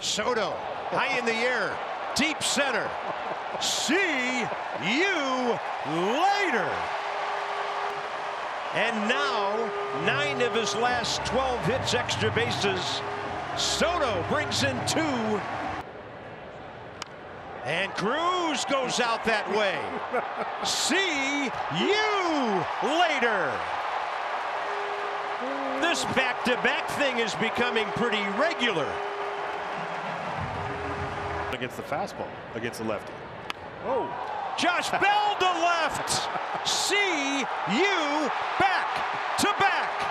Soto, high in the air, deep center. See you later. And now, 9 of his last 12 hits, extra bases. Soto brings in 2. And Cruz goes out that way. See you later. This back-to-back thing is becoming pretty regular. Against the fastball, against the lefty. Oh, Josh Bell to left. See you back to back.